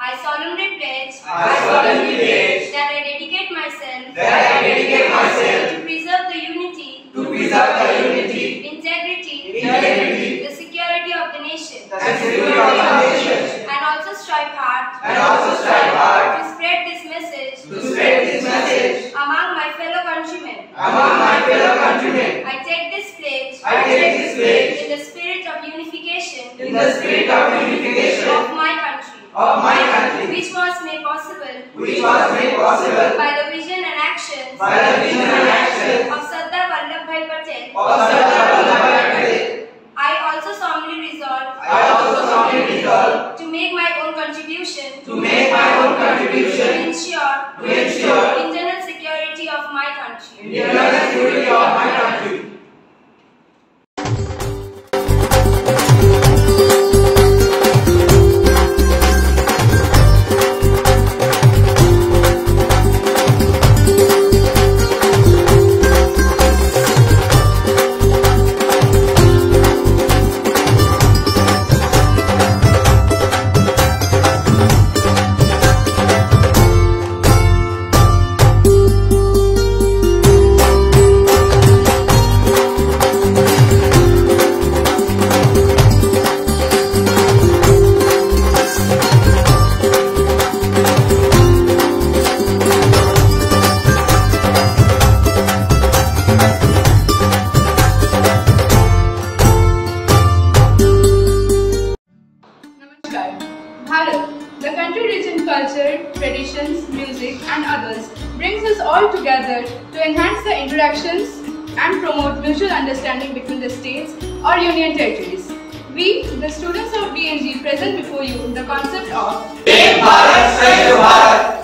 I solemnly pledge that I dedicate myself to preserve the unity, integrity, the security of the nation, and also strive hard to spread this message among my fellow countrymen. I take this pledge in the spirit of unification of my country, which was made possible by the vision and actions of Sardar Vallabhai Patel. I also solemnly resolve to make my own contribution to ensure internal security of my country. The country, region, culture, traditions, music and others brings us all together to enhance the interactions and promote mutual understanding between the states or union territories. We, the students of BNG, present before you the concept of Ek Bharat, Shresth Bharat.